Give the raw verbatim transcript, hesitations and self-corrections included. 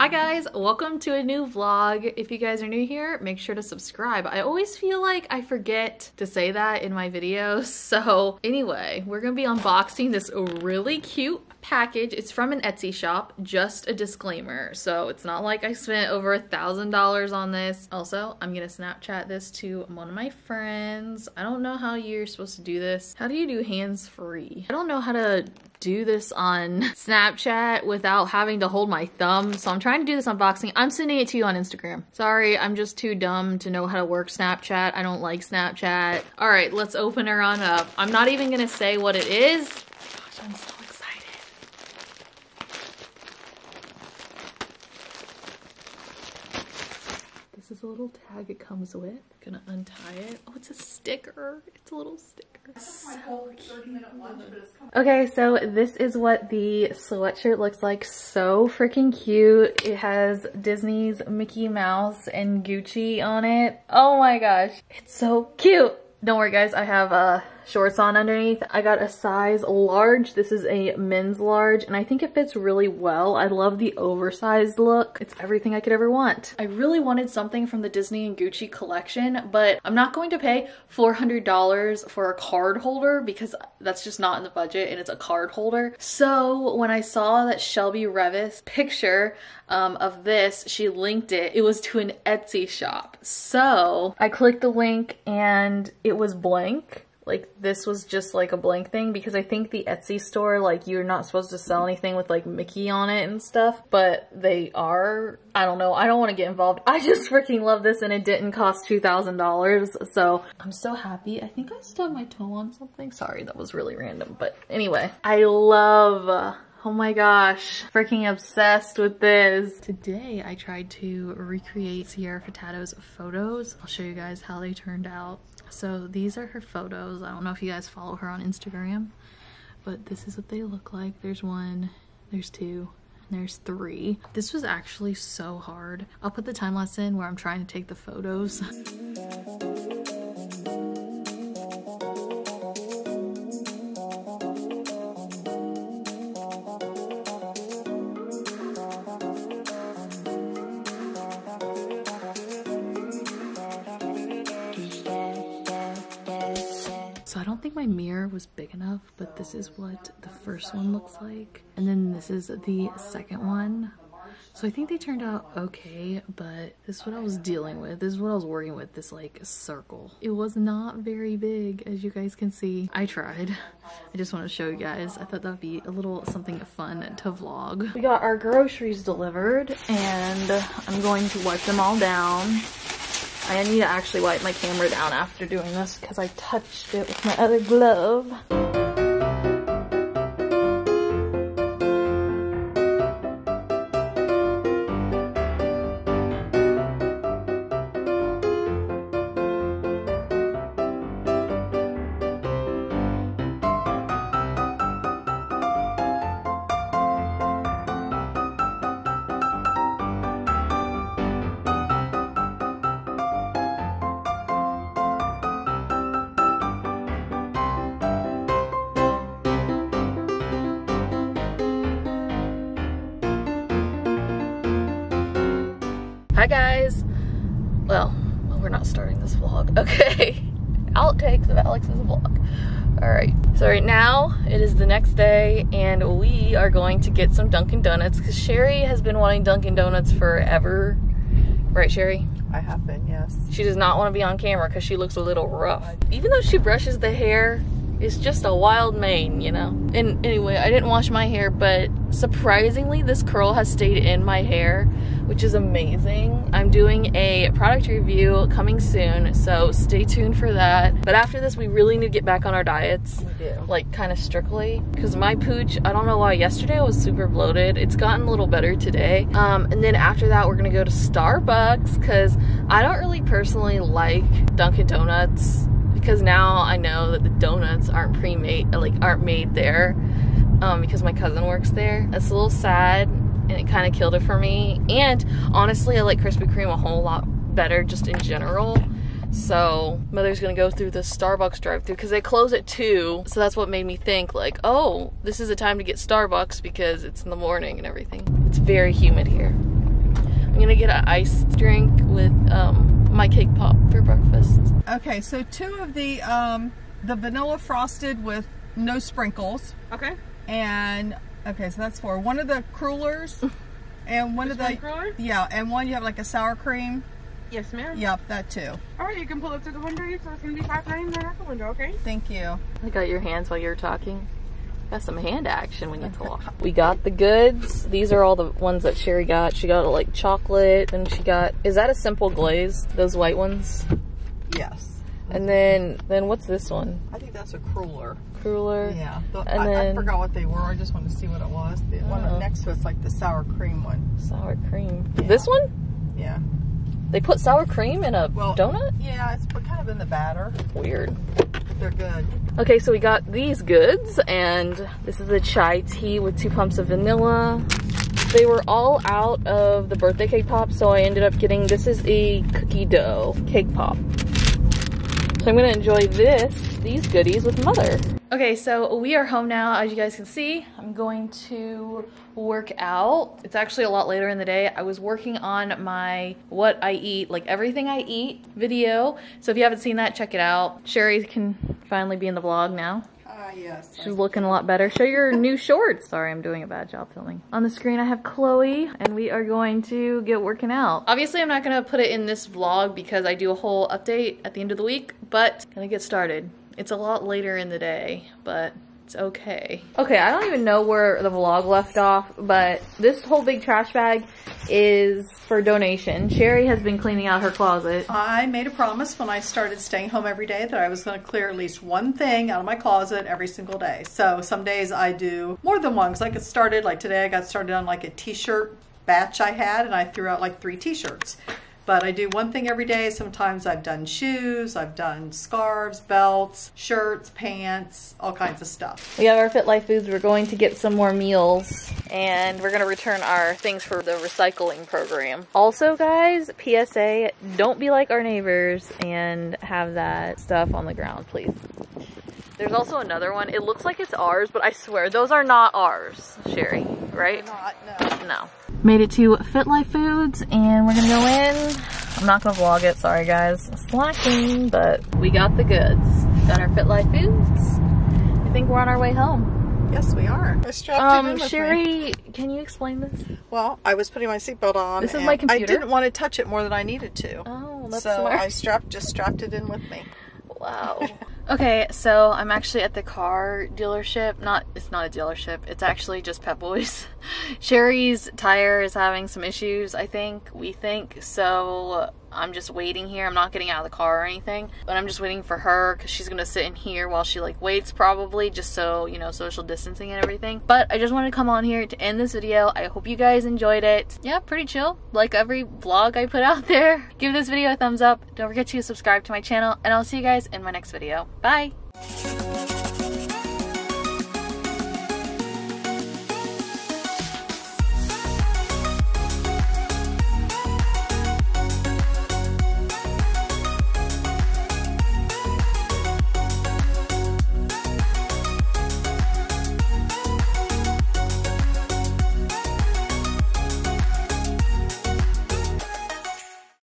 Hi guys, welcome to a new vlog. If you guys are new here, make sure to subscribe. I always feel like I forget to say that in my videos. So anyway, we're gonna be unboxing this really cute package. It's from an Etsy shop, just a disclaimer. So it's not like I spent over a thousand dollars on this. Also, I'm gonna Snapchat this to one of my friends. I don't know how you're supposed to do this. How do you do hands-free? I don't know how to do this on Snapchat without having to hold my thumb. So I'm trying to do this unboxing. I'm sending it to you on Instagram. Sorry, I'm just too dumb to know how to work Snapchat. I don't like Snapchat. All right, let's open her on up. I'm not even gonna say what it is. Gosh, I'm so excited. This is a little tag it comes with. I'm gonna untie it. Oh, it's a sticker. It's a little sticker. So cute. Okay, so this is what the sweatshirt looks like. So freaking cute. It has Disney's Mickey Mouse and Gucci on it. Oh my gosh, it's so cute. Don't worry guys, I have uh, shorts on underneath. I got a size large. This is a men's large and I think it fits really well. I love the oversized look. It's everything I could ever want. I really wanted something from the Disney and Gucci collection, but I'm not going to pay four hundred dollars for a card holder because that's just not in the budget and it's a card holder. So when I saw that Shelby Revis picture um, of this, she linked it. It was to an Etsy shop. So I clicked the link and it was blank. Like this was just like a blank thing because I think the Etsy store, like you're not supposed to sell anything with like Mickey on it and stuff, but they are. I don't know. I don't want to get involved. I just freaking love this and it didn't cost two thousand dollars. So I'm so happy. I think I stubbed my toe on something. Sorry, that was really random. But anyway, I love uh, oh my gosh, freaking obsessed with this. Today I tried to recreate Sierra Furtado's photos. I'll show you guys how they turned out. So these are her photos. I don't know if you guys follow her on Instagram, but this is what they look like. There's one, there's two, and there's three. This was actually so hard. I'll put the time lapse in where I'm trying to take the photos. So I don't think my mirror was big enough, but this is what the first one looks like. And then this is the second one. So I think they turned out okay, but this is what I was dealing with. This is what I was working with, this like circle. It was not very big, as you guys can see. I tried. I just want to show you guys. I thought that would be a little something fun to vlog. We got our groceries delivered and I'm going to wipe them all down. I need to actually wipe my camera down after doing this because I touched it with my other glove. Hi guys, well, we're not starting this vlog. Okay, outtakes of Alex's vlog. All right, so right now it is the next day and we are going to get some Dunkin' Donuts because Sherry has been wanting Dunkin' Donuts forever. Right, Sherry? I have been, yes. She does not want to be on camera because she looks a little rough. Even though she brushes the hair, it's just a wild mane, you know? And anyway, I didn't wash my hair, but surprisingly, this curl has stayed in my hair, which is amazing. I'm doing a product review coming soon, so stay tuned for that. But after this, we really need to get back on our diets. We do. Like, kind of strictly. Because my pooch, I don't know why, yesterday I was super bloated. It's gotten a little better today. Um, and then after that, we're gonna go to Starbucks, because I don't really personally like Dunkin' Donuts. Because now I know that the donuts aren't pre-made, like aren't made there, um, because my cousin works there. That's a little sad, and it kind of killed it for me. And honestly, I like Krispy Kreme a whole lot better, just in general. So Mother's gonna go through the Starbucks drive-thru because they close at two. So that's what made me think like, oh, this is a time to get Starbucks because it's in the morning and everything. It's very humid here. gonna get an iced drink with um, my cake pop for breakfast. Okay, so two of the um, the vanilla frosted with no sprinkles. Okay. And okay, so that's four. One of the crullers, and one Which of the cruller? Yeah, and one you have like a sour cream. Yes, ma'am. Yep, that too. All right, you can pull up to the window. So it's gonna be five ninety-nine at the window. Okay. Thank you. I got your hands while you were talking. Got some hand action when you talk. We got the goods. These are all the ones that Sherry got. She got like chocolate, and she got. Is that a simple glaze? Those white ones. Yes. And then, then what's this one? I think that's a cruller. Cruller. Yeah. The, and I, then, I forgot what they were. I just wanted to see what it was. The uh, one next to it's like the sour cream one. Sour cream. Yeah. This one? Yeah. They put sour cream in a well, donut? Yeah, it's kind of in the batter. Weird. But they're good. Okay, so we got these goods, and this is a chai tea with two pumps of vanilla. They were all out of the birthday cake pop, so I ended up getting, this is a cookie dough cake pop. So I'm gonna enjoy this, these goodies with Mother. Okay, so we are home now. As you guys can see, I'm going to work out. It's actually a lot later in the day. I was working on my what I eat, like everything I eat video. So if you haven't seen that, check it out. Sherry can finally be in the vlog now. Ah, uh, yes. She's looking a lot better. Show your new shorts. Sorry, I'm doing a bad job filming. On the screen, I have Chloe, and we are going to get working out. Obviously, I'm not gonna put it in this vlog because I do a whole update at the end of the week, but I'm gonna get started. It's a lot later in the day, but it's okay. Okay, I don't even know where the vlog left off, but this whole big trash bag is for donation. Sherry has been cleaning out her closet. I made a promise when I started staying home every day that I was gonna clear at least one thing out of my closet every single day. So some days I do more than one, because I get started, like today I got started on like a t-shirt batch I had, and I threw out like three t-shirts. But I do one thing every day. Sometimes I've done shoes, I've done scarves, belts, shirts, pants, all kinds of stuff. We have our FitLife Foods. We're going to get some more meals, and we're gonna return our things for the recycling program. Also guys, P S A, don't be like our neighbors and have that stuff on the ground, please. There's also another one. It looks like it's ours, but I swear those are not ours, Sherry, right? They're not, no. No. Made it to FitLife Foods, and we're gonna go in. I'm not gonna vlog it, sorry guys. Slacking, but we got the goods. Got our FitLife Foods. I think we're on our way home. Yes, we are. I strapped um, in with Sherry, me. Can you explain this? Well, I was putting my seatbelt on. This is my computer. I didn't want to touch it more than I needed to. Oh, that's so smart. So I strapped, just strapped it in with me. Wow. Okay, so I'm actually at the car dealership. Not, it's not a dealership. It's actually just Pet Boys. Sherry's tire is having some issues, I think, we think. So I'm just waiting here. I'm not getting out of the car or anything, but I'm just waiting for her because she's gonna sit in here while she like waits, probably, just so, you know, social distancing and everything. But I just wanted to come on here to end this video. I hope you guys enjoyed it. Yeah, pretty chill. Like every vlog I put out there. Give this video a thumbs up. Don't forget to subscribe to my channel, and I'll see you guys in my next video. Bye.